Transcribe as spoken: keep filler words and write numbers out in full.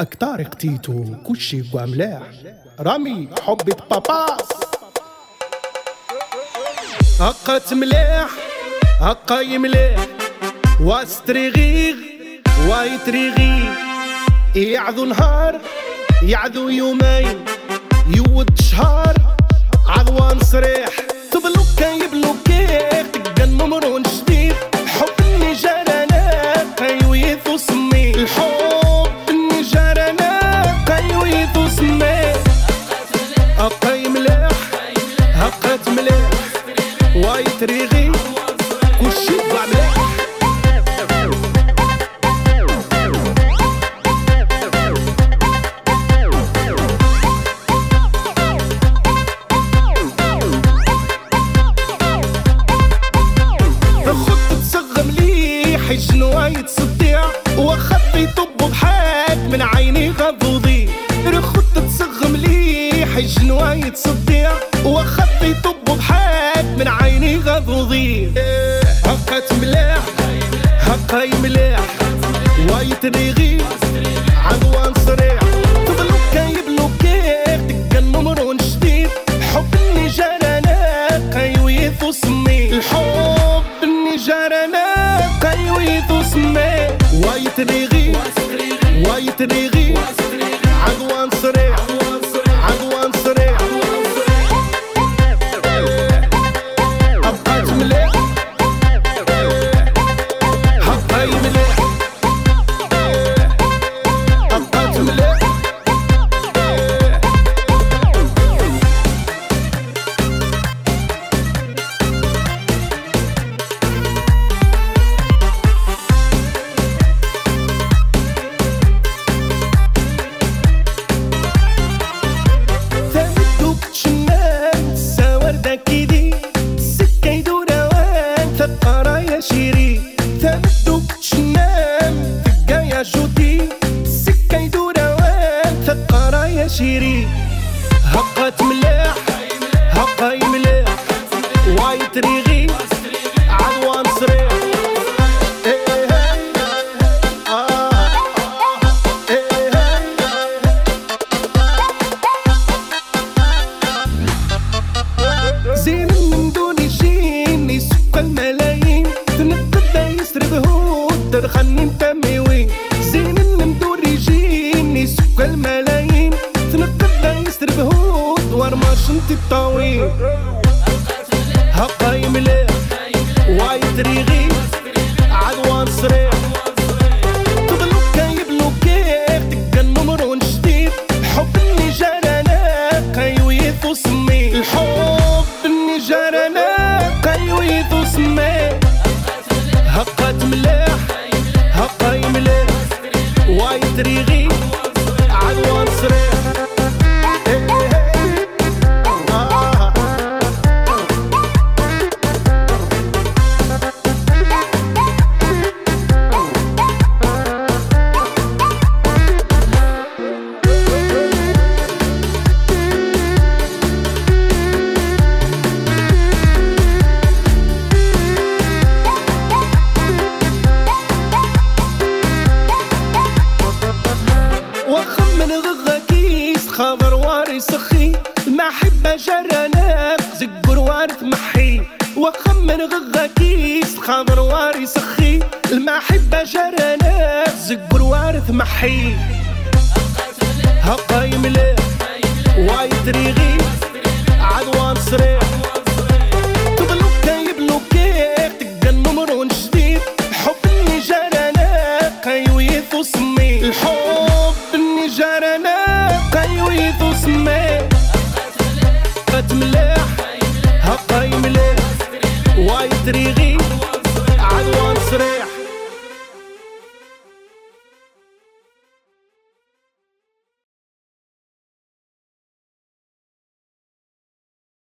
اك طارق تيتو كلشي كاع ملاح رامي حبي باباس هاكا تملاح هاكا يملاح واستريغيغ وايتريغيغ يعذو نهار يعذو يومين يود شهر عضوان صريح تبلوكا يبلوكيغ تقا نمرون جديد حب اللي جرانا قايويث وسمي الحب اللي جرانا قايويث وسمي هاكا يملاح هاكا تملاح وايتريغيغ كلشي كاع ملاح شنو يتصدع وخط يطب بحاك من عيني غضو ضيع رخوت تتصغم ليح شنو يتصدع وخط يطب بحاك من عيني غضو ضيع هاكا تملاح هاكا يملاح ويتريغي عدوان صريح تبلوكا يبلوكيغ دكا نمرون جديد حب اللي جرانا قايويث وسمي الحب اللي جرانا قايويث وسمي وايتريغي وايتريغي عدوان صريح عدوان صريح هاكا تملاح هاكا يملاح هاكا تملاح هاكا تملاح هاكا يملاح وايتريغي عدوان صريح زين من دون يجيني سوق الملايين تنقدا يسرب هود درخني متموي زين من دون يجيني سوق الملايين ماش انت الطويل هاكا يملاح وايتريغي عدوان صريح تبلوكا يبلوكيغ دكا نمرون جديد حب اللي جرانا قايويث وسمي الحب اللي جرانا قايويث وسمي هاكا تملاح هاكا يملاح وايتريغي عدوان صريح خبر واري سخي المحبة جرانا زقر وارث محي وخمن غغا كيس خبر واري سخي المحبة جرانا زقر وارث محي هاكا يملاح وايتريغي عدوان صريح